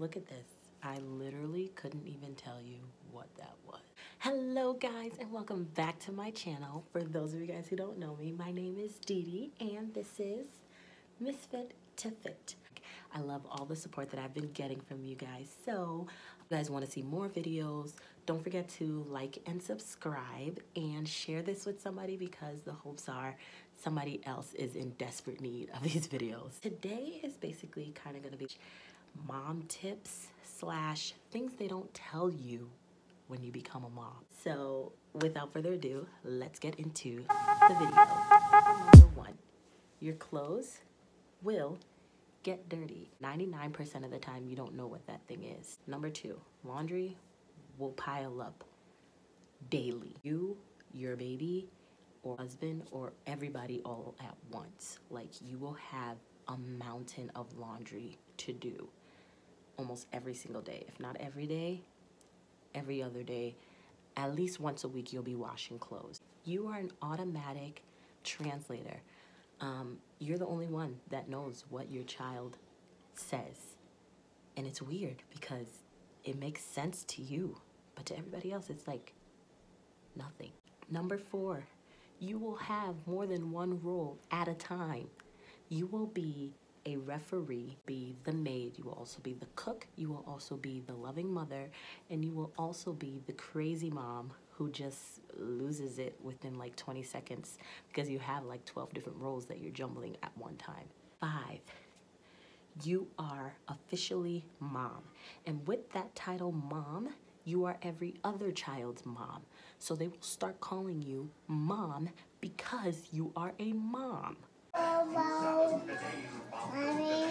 Look at this. I literally couldn't even tell you what that was. Hello guys, and welcome back to my channel. For those of you guys who don't know me, my name is DeeDee and this is Misfit2Fit. I love all the support that I've been getting from you guys. So if you guys want to see more videos, don't forget to like and subscribe and share this with somebody, because the hopes are somebody else is in desperate need of these videos. Today is basically kind of going to be mom tips / things they don't tell you when you become a mom. So without further ado, let's get into the video. Number 1, your clothes will get dirty. 99% of the time you don't know what that thing is. Number 2, laundry will pile up daily. You, your baby, or husband, or everybody all at once. Like, you will have a mountain of laundry to do almost every single day. If not every day, every other day, at least once a week you'll be washing clothes. You are an automatic translator. You're the only one that knows what your child says. And it's weird because it makes sense to you, but to everybody else it's like nothing. Number 4, you will have more than one role at a time. You will be a referee, be the maid, you will also be the cook, you will also be the loving mother, and you will also be the crazy mom who just loses it within like 20 seconds because you have like 12 different roles that you're jumbling at one time. 5, you are officially mom. And with that title mom, you are every other child's mom. So they will start calling you mom because you are a mom. Hello, mommy. Hello.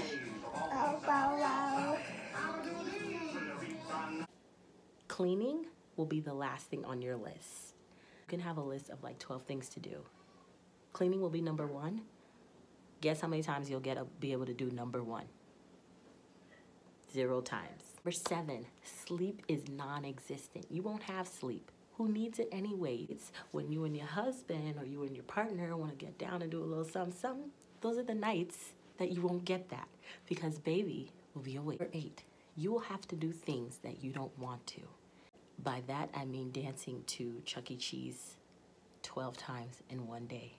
Cleaning will be the last thing on your list. You can have a list of like 12 things to do. Cleaning will be number 1. Guess how many times you'll be able to do number 1? 0 times. Number 7, sleep is non-existent. You won't have sleep. Who needs it anyway? It's when you and your husband or you and your partner want to get down and do a little something, something. Those are the nights that you won't get that because baby will be awake. Number 8, you will have to do things that you don't want to. By that, I mean dancing to Chuck E. Cheese 12 times in one day.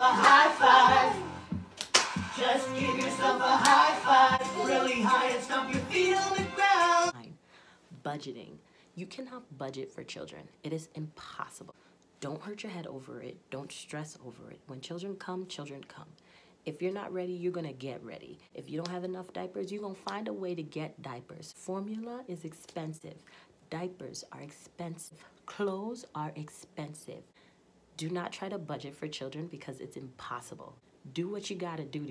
A high five. Just give yourself a high five. Really high and stomp your feet on the ground. Budgeting. You cannot budget for children. It is impossible. Don't hurt your head over it. Don't stress over it. When children come, children come. If you're not ready, you're gonna get ready. If you don't have enough diapers, you're gonna find a way to get diapers. Formula is expensive. Diapers are expensive. Clothes are expensive. Do not try to budget for children because it's impossible. Do what you gotta do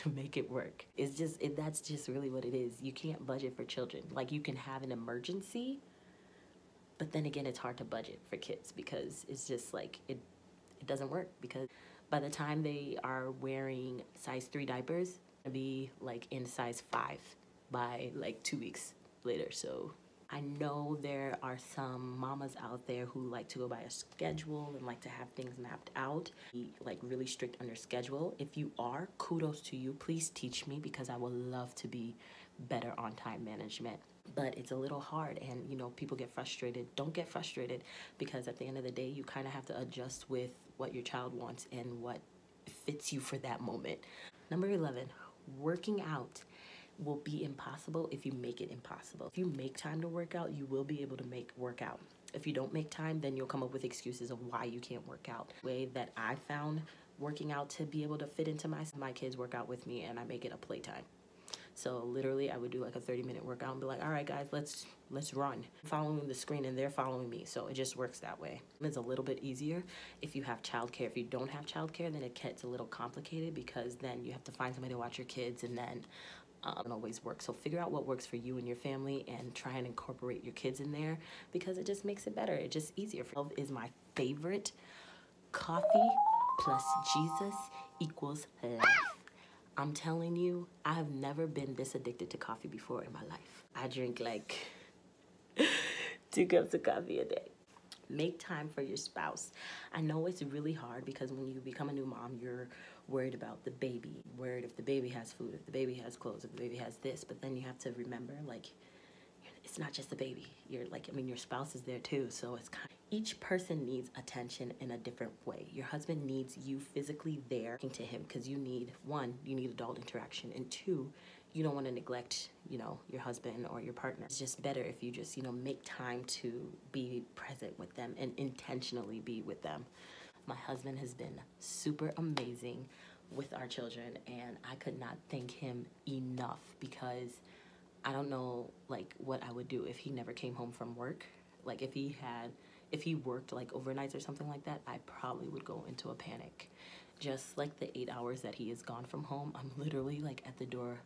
to make it work. It's just, that's just really what it is. You can't budget for children. Like, you can have an emergency, but then again, it's hard to budget for kids because it's just like, it doesn't work, because by the time they are wearing size 3 diapers, it'll be like in size 5 by like 2 weeks later. So I know there are some mamas out there who like to go by a schedule and like to have things mapped out, be like really strict on your schedule. If you are, kudos to you. Please teach me, because I would love to be better on time management. But it's a little hard, and you know, people get frustrated. Don't get frustrated, because at the end of the day you kind of have to adjust with what your child wants and what fits you for that moment. Number 11, working out will be impossible if you make it impossible. If you make time to work out, you will be able to work out. If you don't make time, then you'll come up with excuses of why you can't work out. The way that I found working out to be able to fit into my kids work out with me, and I make it a playtime. So literally I would do like a 30-minute workout and be like, all right guys, let's run. I'm following the screen and they're following me. So it just works that way. It's a little bit easier if you have childcare. If you don't have childcare, then it gets a little complicated, because then you have to find somebody to watch your kids, and then it always works. So figure out what works for you and your family and try and incorporate your kids in there, because it just makes it better. It's just easier. Love is my favorite. Coffee plus Jesus equals life. I'm telling you, I have never been this addicted to coffee before in my life. I drink like 2 cups of coffee a day. Make time for your spouse. I know it's really hard because when you become a new mom, you're worried about the baby. Worried if the baby has food, if the baby has clothes, if the baby has this. But then you have to remember, like, it's not just the baby. You're like, I mean, your spouse is there too. So it's kind of, each person needs attention in a different way. Your husband needs you physically there to him because you need, one, you need adult interaction, and two, you don't want to neglect, you know, your husband or your partner. It's just better if you just, you know, make time to be present with them and intentionally be with them. My husband has been super amazing with our children, and I could not thank him enough because I don't know, like, what I would do if he never came home from work. Like, if he worked like overnights or something like that, I probably would go into a panic. Just like the 8 hours that he is gone from home, I'm literally like at the door.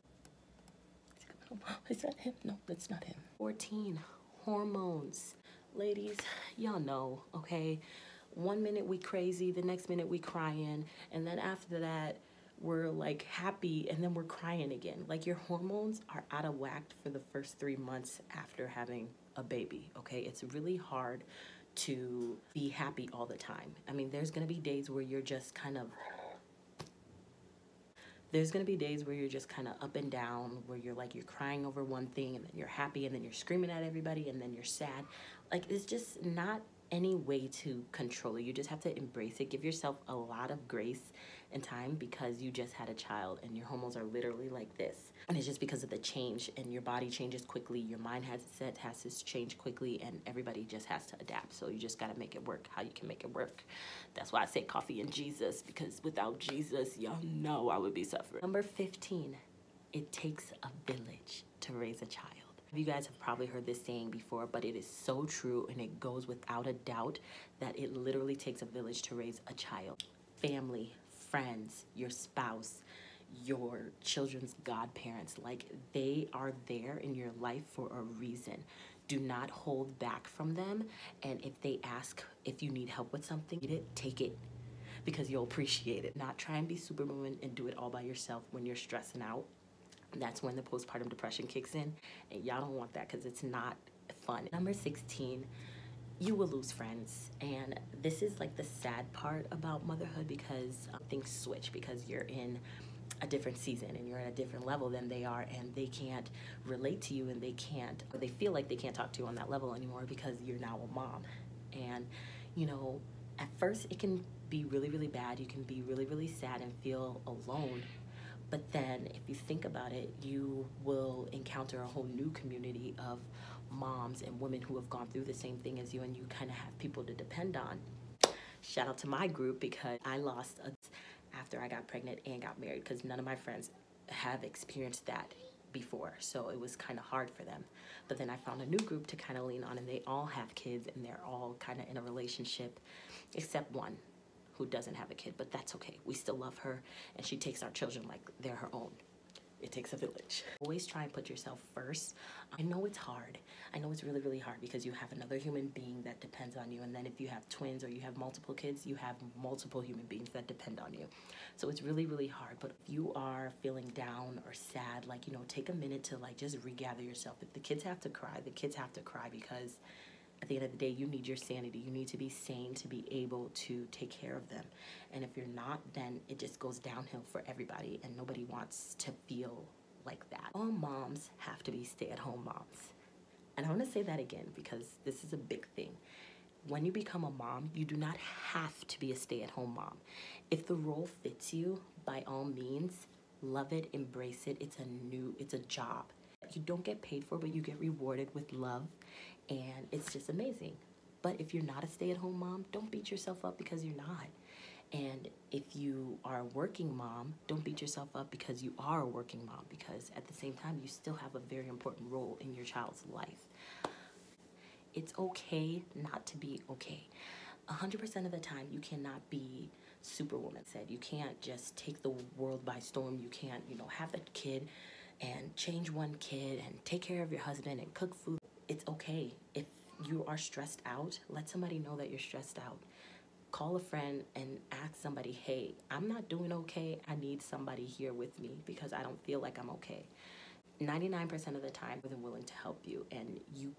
Is that him? No, that's not him. 14, hormones. Ladies, y'all know, okay? One minute we crazy, the next minute we crying, and then after that, we're like happy and then we're crying again. Like, your hormones are out of whack for the first 3 months after having a baby, okay? It's really hard to be happy all the time. I mean, there's gonna be days where you're just kind of up and down, where you're like, you're crying over one thing and then you're happy and then you're screaming at everybody and then you're sad. Like, it's just not any way to control it. You just have to embrace it. Give yourself a lot of grace and time because you just had a child and your hormones are literally like this. And it's just because of the change, and your body changes quickly, your mind has to change quickly, and everybody just has to adapt. So you just gotta make it work how you can make it work. That's why I say coffee and Jesus, because without Jesus, y'all know I would be suffering. Number 15, it takes a village to raise a child. You guys have probably heard this saying before, but it is so true, and it goes without a doubt that it literally takes a village to raise a child. Family, friends, your spouse, your children's godparents, like, they are there in your life for a reason. Do not hold back from them, and if they ask if you need help with something, take it, because you'll appreciate it. Not try and be superwoman and do it all by yourself when you're stressing out. That's when the postpartum depression kicks in, and y'all don't want that because it's not fun. Number 16, you will lose friends. And this is like the sad part about motherhood, because things switch, because you're in a different season and you're at a different level than they are, and they can't relate to you, and they can't, or they feel like they can't talk to you on that level anymore because you're now a mom. And, you know, at first it can be really, really bad. You can be really, really sad and feel alone. But then if you think about it, you will encounter a whole new community of moms and women who have gone through the same thing as you, and you kind of have people to depend on. Shout out to my group, because I lost after I got pregnant and got married, because none of my friends have experienced that before, so it was kind of hard for them. But then I found a new group to kind of lean on, and they all have kids and they're all kind of in a relationship, except one who doesn't have a kid, but that's okay. We still love her, and she takes our children like they're her own. It takes a village. Always try and put yourself first. I know it's hard. I know it's really, really hard, because you have another human being that depends on you, and then if you have twins or you have multiple kids, you have multiple human beings that depend on you. So it's really, really hard. But if you are feeling down or sad, like, you know, take a minute to like just regather yourself. If the kids have to cry, the kids have to cry, because at the end of the day, you need your sanity. You need to be sane to be able to take care of them. And if you're not, then it just goes downhill for everybody, and nobody wants to feel like that. All moms have to be stay-at-home moms. And I want to say that again, because this is a big thing. When you become a mom, you do not have to be a stay-at-home mom. If the role fits you, by all means, love it, embrace it. It's a job. You don't get paid for, but you get rewarded with love, and it's just amazing. But if you're not a stay-at-home mom, don't beat yourself up because you're not. And if you are a working mom, don't beat yourself up because you are a working mom, because at the same time, you still have a very important role in your child's life. It's okay not to be okay. 100% of the time, you cannot be Superwoman said. You can't just take the world by storm. You can't, you know, have a kid and change one kid and take care of your husband and cook food. It's okay. If you are stressed out, let somebody know that you're stressed out. Call a friend and ask somebody, hey, I'm not doing okay. I need somebody here with me because I don't feel like I'm okay. 99% of the time, they're willing to help you, and you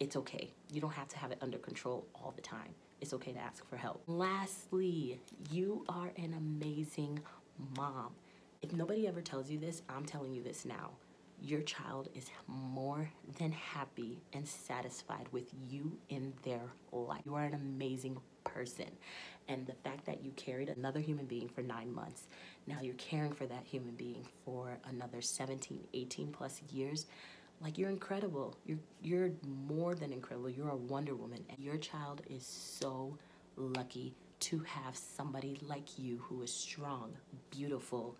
it's okay. You don't have to have it under control all the time. It's okay to ask for help. Lastly, you are an amazing mom. If nobody ever tells you this, I'm telling you this now. Your child is more than happy and satisfied with you in their life. You are an amazing person. And the fact that you carried another human being for 9 months, now you're caring for that human being for another 17, 18 plus years, like, you're incredible. You're more than incredible. You're a Wonder Woman. And your child is so lucky to have somebody like you who is strong, beautiful,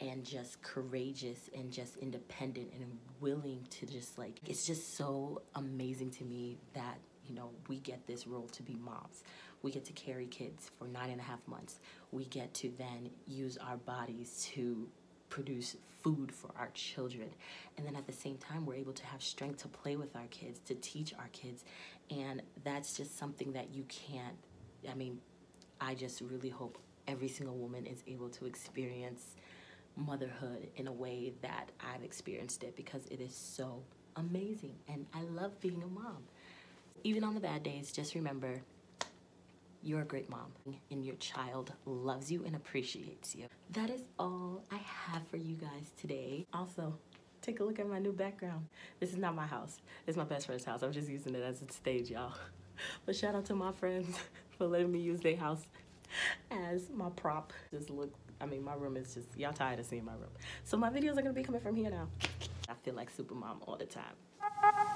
and just courageous and just independent and willing to just, like, it's just so amazing to me that, you know, we get this role to be moms. We get to carry kids for 9.5 months. We get to then use our bodies to produce food for our children. And then at the same time, we're able to have strength to play with our kids, to teach our kids. And that's just something that you can't, I mean, I just really hope every single woman is able to experience motherhood in a way that I've experienced it, because it is so amazing and I love being a mom. Even on the bad days, just remember, you're a great mom and your child loves you and appreciates you. That is all I have for you guys today. Also, take a look at my new background. This is not my house. It's my best friend's house. I'm just using it as a stage, y'all. But shout out to my friends for letting me use their house as my prop. Just look, I mean, my room is just, y'all tired of seeing my room. So my videos are gonna be coming from here now. I feel like Supermom all the time.